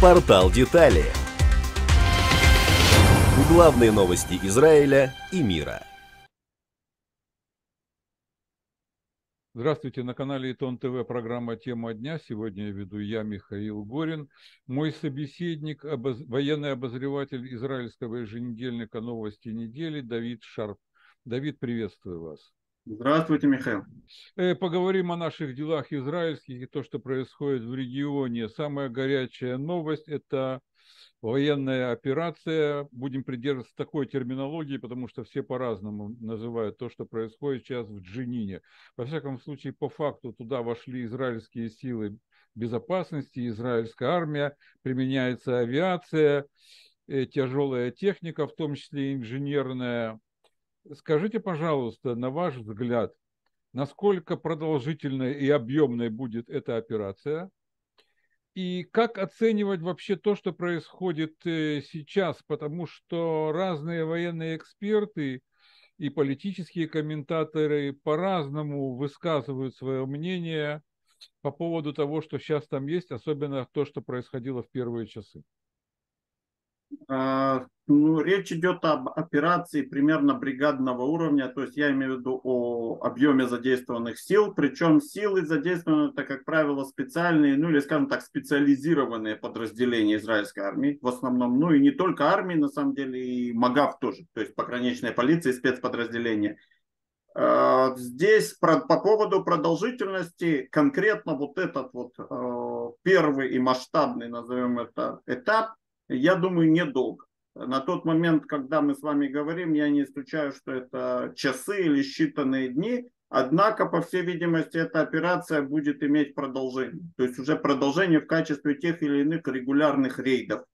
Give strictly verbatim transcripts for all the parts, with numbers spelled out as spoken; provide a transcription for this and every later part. Портал «Детали». Главные новости Израиля и мира. Здравствуйте, на канале ИТОН ТВ программа «Тема дня». Сегодня я веду я, Михаил Горин. Мой собеседник, обоз... военный обозреватель израильского еженедельника «Новости недели» Давид Шарп. Давид, приветствую вас. Здравствуйте, Михаил. Поговорим о наших делах израильских и то, что происходит в регионе. Самая горячая новость – это военная операция. Будем придерживаться такой терминологии, потому что все по-разному называют то, что происходит сейчас в Дженине. Во всяком случае, по факту туда вошли израильские силы безопасности, израильская армия, применяется авиация, тяжелая техника, в том числе инженерная. Скажите, пожалуйста, на ваш взгляд, насколько продолжительной и объемной будет эта операция? И как оценивать вообще то, что происходит сейчас? Потому что разные военные эксперты и политические комментаторы по-разному высказывают свое мнение по поводу того, что сейчас там есть, особенно то, что происходило в первые часы. Ну, речь идет об операции примерно бригадного уровня, то есть я имею в виду о объеме задействованных сил, причем силы задействованы, это, как правило, специальные, ну или, скажем так, специализированные подразделения израильской армии в основном, ну и не только армии, на самом деле, и МАГАВ тоже, то есть пограничная полиция, спецподразделения. Здесь по поводу продолжительности конкретно вот этот вот первый и масштабный, назовем это, этап, я думаю, недолго. На тот момент, когда мы с вами говорим, я не исключаю, что это часы или считанные дни. Однако, по всей видимости, эта операция будет иметь продолжение. То есть уже продолжение в качестве тех или иных регулярных рейдов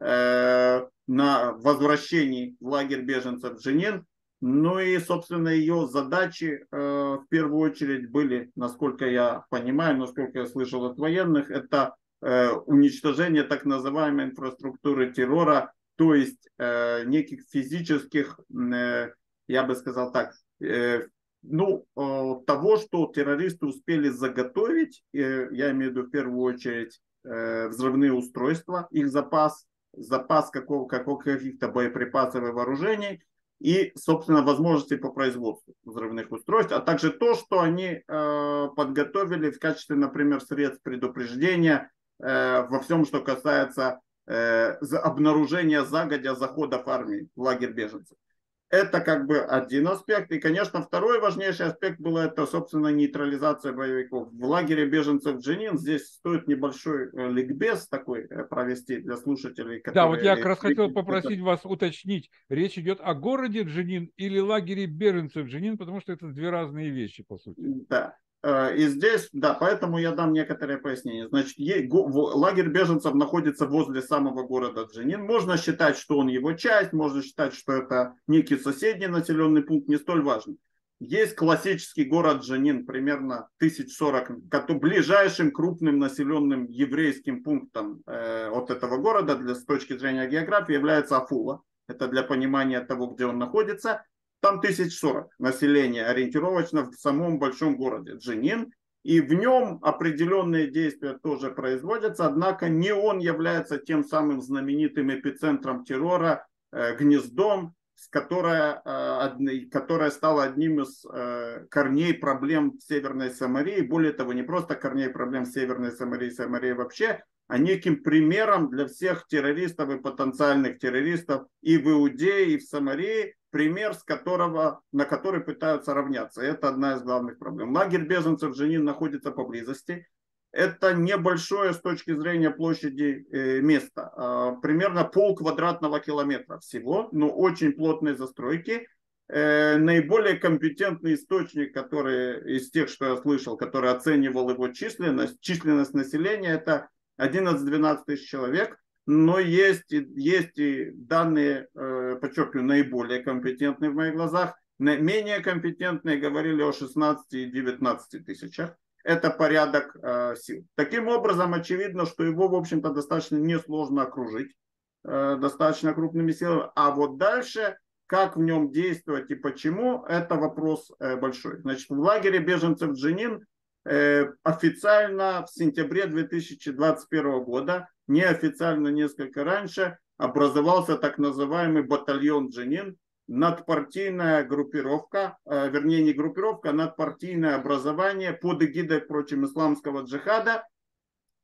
э, на возвращении в лагерь беженцев Дженин. Ну и, собственно, ее задачи э, в первую очередь были, насколько я понимаю, насколько я слышал от военных, это уничтожение так называемой инфраструктуры террора, то есть э, неких физических, э, я бы сказал так, э, ну, э, того, что террористы успели заготовить, э, я имею в виду в первую очередь э, взрывные устройства, их запас, запас какого, какого, каких-то боеприпасов и вооружений, и, собственно, возможности по производству взрывных устройств, а также то, что они э, подготовили в качестве, например, средств предупреждения, во всем, что касается э, обнаружения загодя заходов армии в лагерь беженцев. Это как бы один аспект. И, конечно, второй важнейший аспект был это, собственно, нейтрализация боевиков. В лагере беженцев Дженин здесь стоит небольшой ликбез такой провести для слушателей. Которые... Да, вот я как раз хотел попросить вас уточнить. Речь идет о городе Дженин или лагере беженцев Дженин, потому что это две разные вещи, по сути. Да. И здесь, да, поэтому я дам некоторые пояснения. Значит, лагерь беженцев находится возле самого города Дженин. Можно считать, что он его часть, можно считать, что это некий соседний населенный пункт, не столь важно. Есть классический город Дженин, примерно тысяча сорок, ближайшим крупным населенным еврейским пунктом э, от этого города, для, с точки зрения географии, является Афула. Это для понимания того, где он находится. Там тысяча сорок населения ориентировочно в самом большом городе Дженин. И в нем определенные действия тоже производятся. Однако не он является тем самым знаменитым эпицентром террора, гнездом, которое, которое стало одним из корней проблем Северной Самарии. Более того, не просто корней проблем Северной Самарии, Самарии вообще, а неким примером для всех террористов и потенциальных террористов и в Иудее, и в Самарии. Пример, с которого, на который пытаются равняться. Это одна из главных проблем. Лагерь беженцев Дженин находится поблизости. Это небольшое с точки зрения площади э, место. Э, примерно пол квадратного километра всего, но очень плотные застройки. Э, наиболее компетентный источник, который из тех, что я слышал, который оценивал его численность, численность населения, это одиннадцать-двенадцать тысяч человек. Но есть, есть и данные, подчеркиваю, наиболее компетентные в моих глазах. Менее компетентные говорили о шестнадцати и девятнадцати тысячах. Это порядок сил. Таким образом, очевидно, что его, в общем-то, достаточно несложно окружить. э, достаточно крупными силами. А вот дальше, как в нем действовать и почему, это вопрос э, большой. Значит, в лагере беженцев Дженин э, официально в сентябре две тысячи двадцать первого года, неофициально несколько раньше, образовался так называемый батальон Дженин, надпартийная группировка, э, вернее не группировка, а надпартийное образование под эгидой, впрочем, исламского джихада,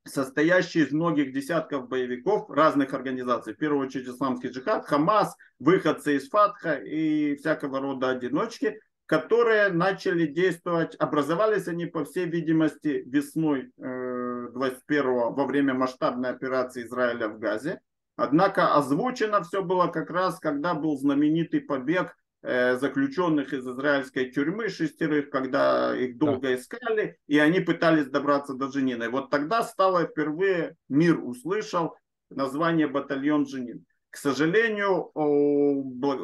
состоящий из многих десятков боевиков разных организаций, в первую очередь исламский джихад, Хамас, выходцы из Фатха и всякого рода одиночки, которые начали действовать, образовались они, по всей видимости, весной двадцать первого во время масштабной операции Израиля в Газе. Однако озвучено все было как раз, когда был знаменитый побег заключенных из израильской тюрьмы, шестерых, когда их долго искали, и они пытались добраться до Дженина. И вот тогда стало впервые, мир услышал название батальон Дженин. К сожалению,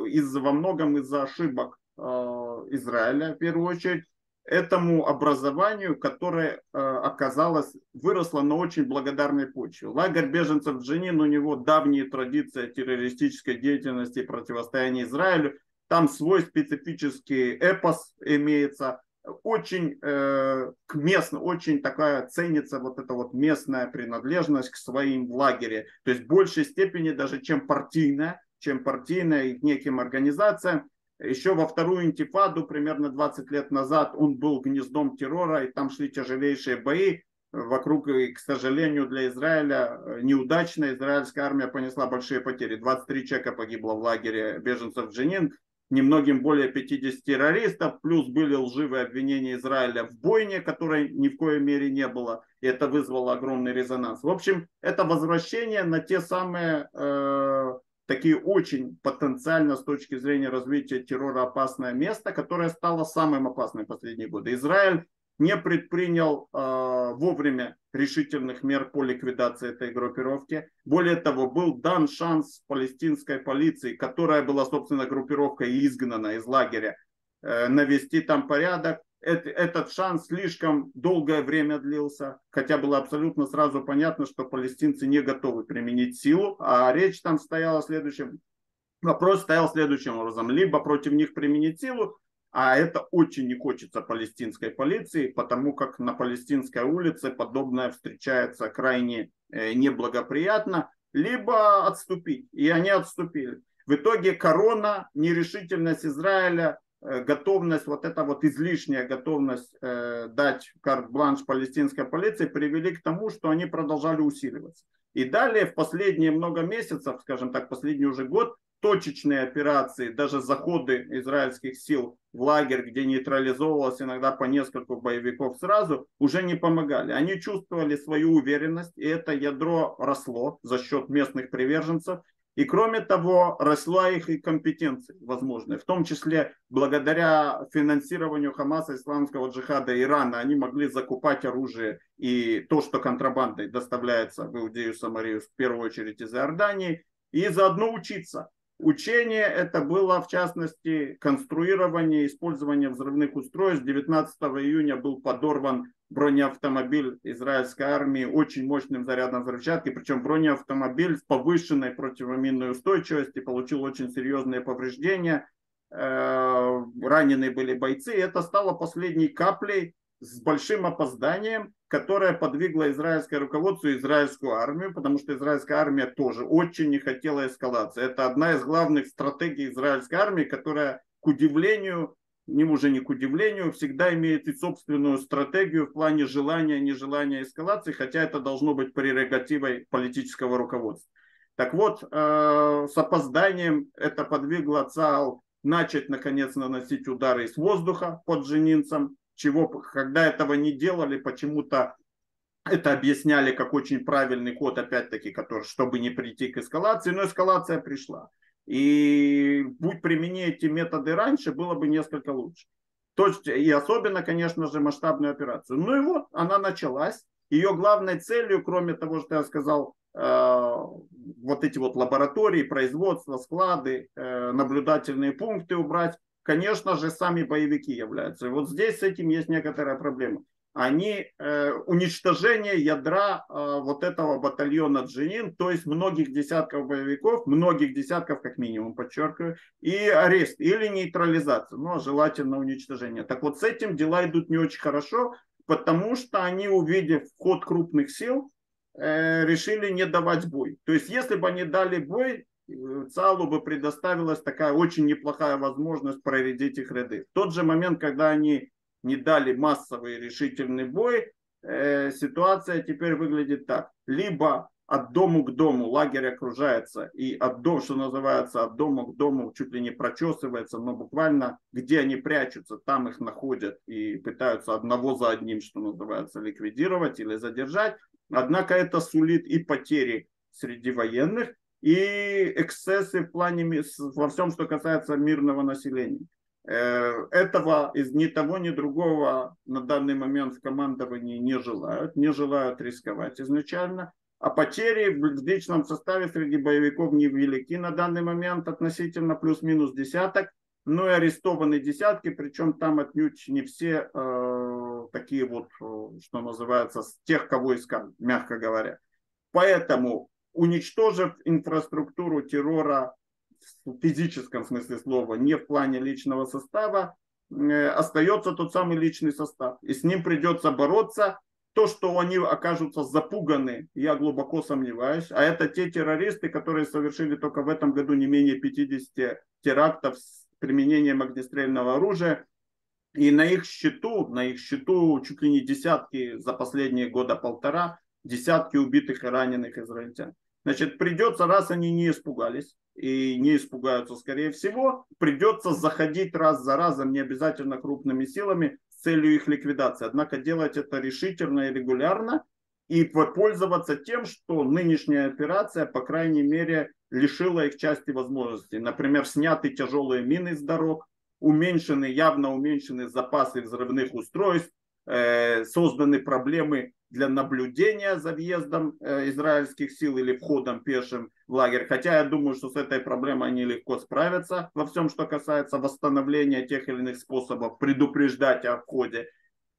из, во многом из-за ошибок Израиля, в первую очередь, этому образованию, которое оказалось, выросло на очень благодарной почве. Лагерь беженцев Дженин, у него давние традиции террористической деятельности и противостояния Израилю. Там свой специфический эпос имеется, очень э, к местному, очень такая ценится вот эта вот местная принадлежность к своим в лагере. То есть в большей степени даже чем партийная, чем партийная и к неким организациям. Еще во вторую интифаду примерно двадцать лет назад он был гнездом террора, и там шли тяжелейшие бои. Вокруг, и, к сожалению, для Израиля неудачно, израильская армия понесла большие потери. двадцать три человека погибло в лагере беженцев Дженин, немногим более пятидесяти террористов, плюс были лживые обвинения Израиля в бойне, которой ни в коей мере не было, и это вызвало огромный резонанс. В общем, это возвращение на те самые, э, такие очень потенциально с точки зрения развития террора опасное место, которое стало самым опасным в последние годы. Израиль не предпринял э, вовремя решительных мер по ликвидации этой группировки. Более того, был дан шанс палестинской полиции, которая была, собственно, группировкой изгнана из лагеря, э, навести там порядок. Э, этот шанс слишком долгое время длился, хотя было абсолютно сразу понятно, что палестинцы не готовы применить силу, а речь там стояла следующим, вопрос стоял следующим образом. Либо против них применить силу, а это очень не хочется палестинской полиции, потому как на палестинской улице подобное встречается крайне неблагоприятно, либо отступить. И они отступили. В итоге корона, нерешительность Израиля, готовность, вот эта вот излишняя готовность дать карт-бланш палестинской полиции привели к тому, что они продолжали усиливаться. И далее в последние много месяцев, скажем так, последний уже год, точечные операции, даже заходы израильских сил в лагерь, где нейтрализовывалось иногда по нескольку боевиков сразу, уже не помогали. Они чувствовали свою уверенность, и это ядро росло за счет местных приверженцев. И кроме того, росла их и компетенция возможная, в том числе благодаря финансированию Хамаса, исламского джихада, Ирана, они могли закупать оружие и то, что контрабандой доставляется в Иудею, Самарию, в первую очередь из Иордании, и заодно учиться. Учение это было, в частности, конструирование, использование взрывных устройств. девятнадцатого июня был подорван бронеавтомобиль израильской армии очень мощным зарядом взрывчатки. Причем бронеавтомобиль с повышенной противоминной устойчивостью получил очень серьезные повреждения. Ранены были бойцы. И это стало последней каплей с большим опозданием, которая подвигла израильское руководство и израильскую армию, потому что израильская армия тоже очень не хотела эскалации. Это одна из главных стратегий израильской армии, которая, к удивлению, не уже не к удивлению, всегда имеет и собственную стратегию в плане желания, нежелания эскалации, хотя это должно быть прерогативой политического руководства. Так вот, э, с опозданием это подвигло ЦАХАЛ начать, наконец, наносить удары из воздуха под дженинцам, чего, когда этого не делали, почему-то это объясняли как очень правильный ход, опять-таки, который, чтобы не прийти к эскалации, но эскалация пришла. И будь применены эти методы раньше, было бы несколько лучше. То есть, и особенно, конечно же, масштабную операцию. Ну и вот, она началась. Ее главной целью, кроме того, что я сказал, э, вот эти вот лаборатории, производство, склады, э, наблюдательные пункты убрать, конечно же, сами боевики являются. И вот здесь с этим есть некоторая проблема. они э, уничтожение ядра э, вот этого батальона Дженин, то есть многих десятков боевиков, многих десятков как минимум, подчеркиваю, и арест или нейтрализация, ну, желательно уничтожение. Так вот с этим дела идут не очень хорошо, потому что они, увидев ход крупных сил, э, решили не давать бой. То есть если бы они дали бой, ЦАХАЛу бы предоставилась такая очень неплохая возможность проредить их ряды. В тот же момент, когда они не дали массовый решительный бой, э, ситуация теперь выглядит так. Либо от дому к дому лагерь окружается, и от дома, что называется, от дома к дому чуть ли не прочесывается, но буквально где они прячутся, там их находят и пытаются одного за одним, что называется, ликвидировать или задержать. Однако это сулит и потери среди военных, и эксцессы в плане, во всем, что касается мирного населения. Этого из ни того, ни другого на данный момент в командовании не желают, не желают рисковать изначально. А потери в личном составе среди боевиков невелики на данный момент относительно плюс-минус десяток, но и арестованы десятки, причем там отнюдь не все э, такие вот, что называется, с тех, кого искали, мягко говоря. Поэтому, уничтожив инфраструктуру террора в физическом смысле слова, не в плане личного состава, э, остается тот самый личный состав. И с ним придется бороться. То, что они окажутся запуганы, я глубоко сомневаюсь. А это те террористы, которые совершили только в этом году не менее пятидесяти терактов с применением огнестрельного оружия. И на их счету, на их счету чуть ли не десятки за последние года полтора, десятки убитых и раненых израильтян. Значит, придется, раз они не испугались, и не испугаются, скорее всего, придется заходить раз за разом, не обязательно крупными силами, с целью их ликвидации. Однако делать это решительно и регулярно, и пользоваться тем, что нынешняя операция, по крайней мере, лишила их части возможностей. Например, сняты тяжелые мины с дорог, уменьшены, явно уменьшены запасы взрывных устройств, э, созданы проблемы для наблюдения за въездом э, израильских сил или входом пешим в лагерь. Хотя я думаю, что с этой проблемой они легко справятся во всем, что касается восстановления тех или иных способов, предупреждать о входе.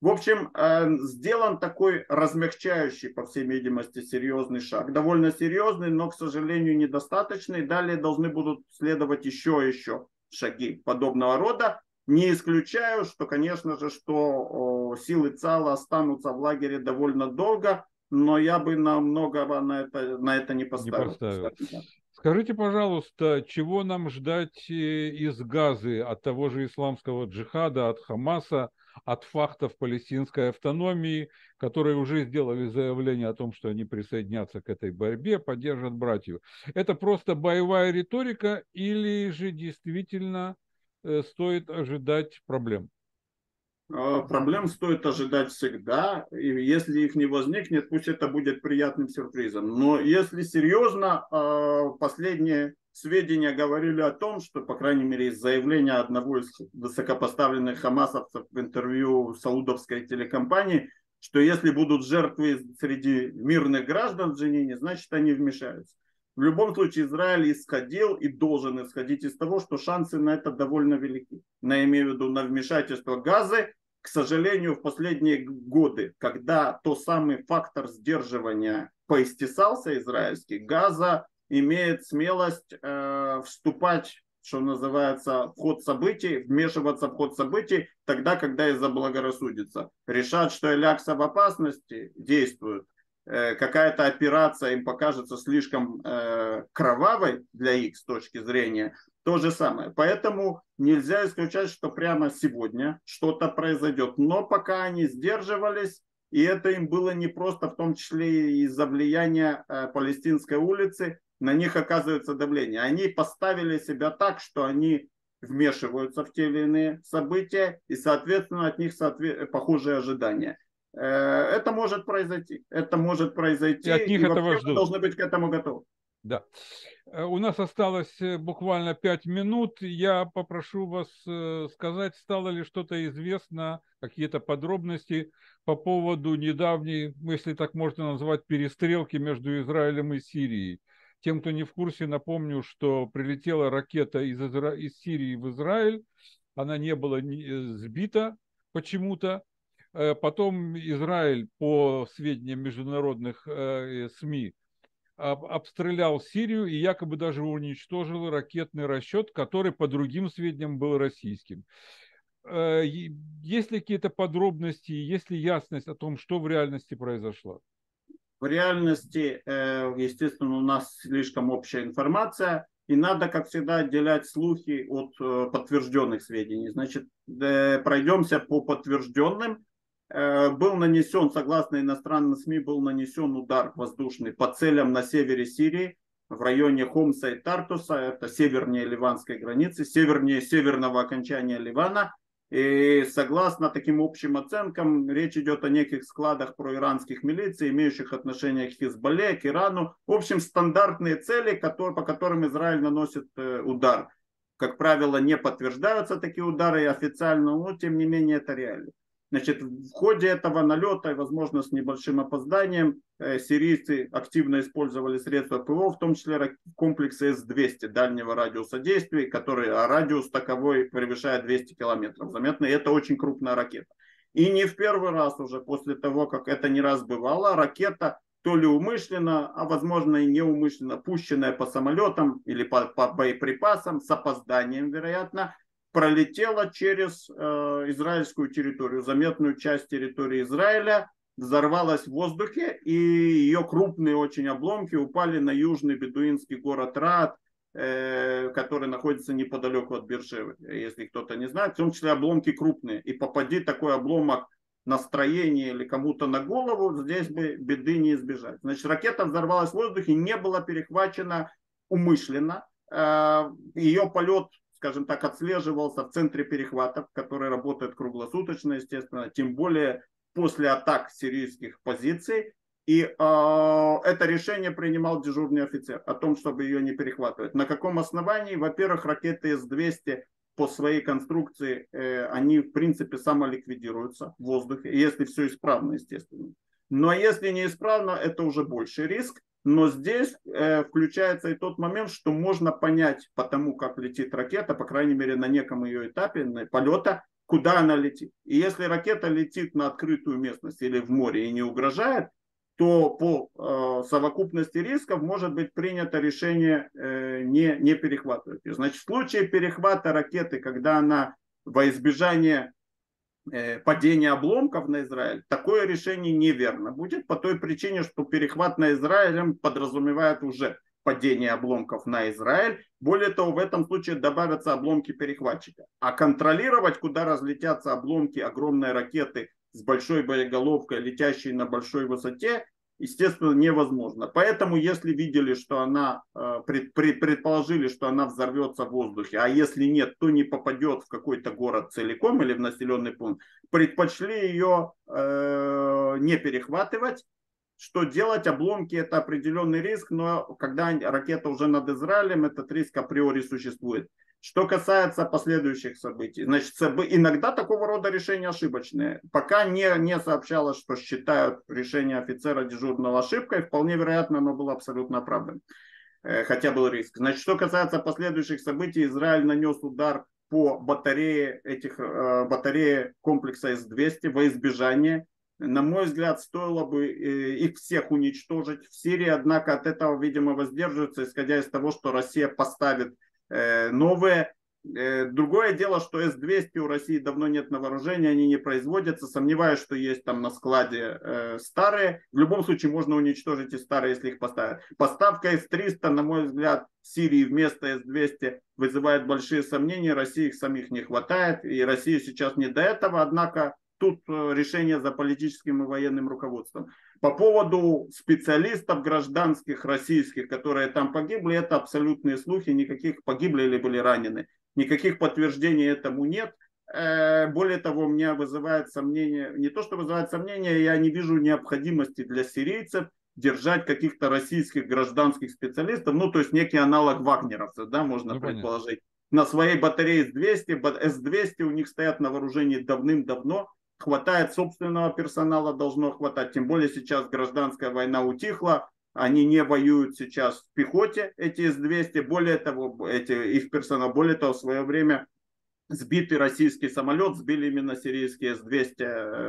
В общем, э, сделан такой размягчающий, по всей видимости, серьезный шаг. Довольно серьезный, но, к сожалению, недостаточный. Далее должны будут следовать еще и еще шаги подобного рода. Не исключаю, что, конечно же, что силы ЦАХАЛа останутся в лагере довольно долго, но я бы намного на это, на это не поставил. Не поставил. Скажите, пожалуйста, чего нам ждать из Газы, от того же исламского джихада, от Хамаса, от Фатха в палестинской автономии, которые уже сделали заявление о том, что они присоединятся к этой борьбе, поддержат братьев? Это просто боевая риторика или же действительно стоит ожидать проблем? Проблем стоит ожидать всегда. И если их не возникнет, пусть это будет приятным сюрпризом. Но если серьезно, последние сведения говорили о том, что, по крайней мере, из заявления одного из высокопоставленных хамасовцев в интервью саудовской телекомпании, что если будут жертвы среди мирных граждан в Дженине, значит, они вмешаются. В любом случае, Израиль исходил и должен исходить из того, что шансы на это довольно велики. Я имею в виду на вмешательство Газы. К сожалению, в последние годы, когда тот самый фактор сдерживания поистесался израильский, Газа имеет смелость э, вступать, что называется, в ход событий, вмешиваться в ход событий, тогда, когда из-за благорассудится. Решат, что Элякса в опасности, действуют. Какая-то операция им покажется слишком э, кровавой для их с точки зрения, то же самое. Поэтому нельзя исключать, что прямо сегодня что-то произойдет. Но пока они сдерживались, и это им было непросто, в том числе и из-за влияния э, палестинской улицы, на них оказывается давление. Они поставили себя так, что они вмешиваются в те или иные события, и, соответственно, от них соотве- похожие ожидания. Это может произойти. Это может произойти. И от них и этого ждут. Должны быть к этому готовы. Да. У нас осталось буквально пять минут. Я попрошу вас сказать, стало ли что-то известно, какие-то подробности по поводу недавней, если так можно назвать, перестрелки между Израилем и Сирией. Тем, кто не в курсе, напомню, что прилетела ракета из, Изра... из Сирии в Израиль. Она не была сбита почему-то. Потом Израиль, по сведениям международных СМИ, обстрелял Сирию и якобы даже уничтожил ракетный расчет, который, по другим сведениям, был российским. Есть ли какие-то подробности, есть ли ясность о том, что в реальности произошло? В реальности, естественно, у нас слишком общая информация, и надо, как всегда, отделять слухи от подтвержденных сведений. Значит, пройдемся по подтвержденным. Был нанесен, согласно иностранным СМИ, был нанесен удар воздушный по целям на севере Сирии, в районе Хомса и Тартуса, это севернее ливанской границы, севернее северного окончания Ливана. И согласно таким общим оценкам, речь идет о неких складах проиранских милиций, имеющих отношение к Хизбалле, к Ирану. В общем, стандартные цели, которые, по которым Израиль наносит удар. Как правило, не подтверждаются такие удары официально, но тем не менее это реально. Значит, в ходе этого налета, возможно, с небольшим опозданием, сирийцы активно использовали средства ПВО, в том числе комплексы эс двести дальнего радиуса действий, который, а радиус таковой превышает двести километров. Заметно, это очень крупная ракета. И не в первый раз уже после того, как это не раз бывало, ракета то ли умышленно, а возможно и неумышленно, пущенная по самолетам или по, по боеприпасам, с опозданием, вероятно, пролетела через э, израильскую территорию, заметную часть территории Израиля, взорвалась в воздухе, и ее крупные очень обломки упали на южный бедуинский город Рад, э, который находится неподалеку от Беэр-Шевы, если кто-то не знает, в том числе обломки крупные. И попади такой обломок на строение или кому-то на голову, здесь бы беды не избежать. Значит, ракета взорвалась в воздухе, не была перехвачена умышленно, э, ее полет, скажем так, отслеживался в центре перехватов, который работает круглосуточно, естественно, тем более после атак сирийских позиций. И э, это решение принимал дежурный офицер о том, чтобы ее не перехватывать. На каком основании? Во-первых, ракеты эс двести по своей конструкции, э, они в принципе самоликвидируются в воздухе, если все исправно, естественно. Но если неисправно, это уже больший риск. Но здесь э, включается и тот момент, что можно понять по тому, как летит ракета, по крайней мере на неком ее этапе на полета, куда она летит. И если ракета летит на открытую местность или в море и не угрожает, то по э, совокупности рисков может быть принято решение э, не, не перехватывать. Значит, в случае перехвата ракеты, когда она во избежание падение обломков на Израиль, такое решение неверно будет по той причине, что перехват на Израилем подразумевает уже падение обломков на Израиль. Более того, в этом случае добавятся обломки перехватчика. А контролировать, куда разлетятся обломки огромной ракеты с большой боеголовкой, летящей на большой высоте, естественно, невозможно. Поэтому, если видели, что она, пред, пред, предположили, что она взорвется в воздухе, а если нет, то не попадет в какой-то город целиком или в населенный пункт, предпочли ее э, не перехватывать. Что делать? Обломки – это определенный риск, но когда ракета уже над Израилем, этот риск априори существует. Что касается последующих событий, значит, иногда такого рода решения ошибочные. Пока не, не сообщалось, что считают решение офицера дежурного ошибкой, вполне вероятно, оно было абсолютно оправданным, хотя был риск. Значит, что касается последующих событий, Израиль нанес удар по батарее, этих, батарее комплекса эс двести во избежание. На мой взгляд, стоило бы их всех уничтожить в Сирии, однако от этого, видимо, воздерживаются, исходя из того, что Россия поставит новые. Другое дело, что эс двести у России давно нет на вооружении, они не производятся. Сомневаюсь, что есть там на складе э, старые. В любом случае можно уничтожить и старые, если их поставят. Поставка эс триста, на мой взгляд, в Сирии вместо эс двести вызывает большие сомнения. России их самих не хватает, и России сейчас не до этого. Однако тут решение за политическим и военным руководством. По поводу специалистов гражданских российских, которые там погибли, это абсолютные слухи, никаких погибли или были ранены. Никаких подтверждений этому нет. Более того, меня вызывает сомнение, не то что вызывает сомнение, я не вижу необходимости для сирийцев держать каких-то российских гражданских специалистов, ну то есть некий аналог вагнеровцев, да, можно ну, предположить. На своей батарее эс двести, эс двести у них стоят на вооружении давным-давно. Хватает собственного персонала, должно хватать. Тем более сейчас гражданская война утихла. Они не воюют сейчас в пехоте, эти эс двести. Более того, эти, их персонал, более того, в свое время сбитый российский самолет, сбили именно сирийские эс двести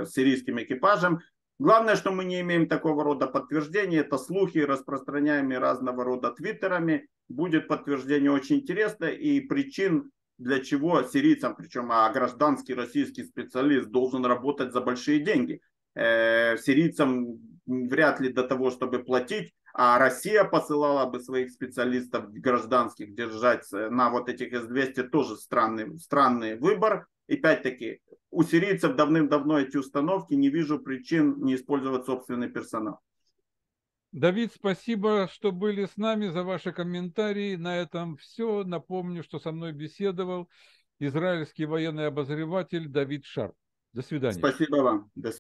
с сирийским экипажем. Главное, что мы не имеем такого рода подтверждений, это слухи, распространяемые разного рода твиттерами. Будет подтверждение очень интересное, и причин, для чего сирийцам, причем а гражданский российский специалист должен работать за большие деньги. Э, сирийцам вряд ли до того, чтобы платить, а Россия посылала бы своих специалистов гражданских держать на вот этих эс двести, тоже странный, странный выбор. И опять-таки, у сирийцев давным-давно эти установки, не вижу причин не использовать собственный персонал. Давид, спасибо, что были с нами, за ваши комментарии. На этом все. Напомню, что со мной беседовал израильский военный обозреватель Давид Шарп. До свидания. Спасибо вам. До свидания.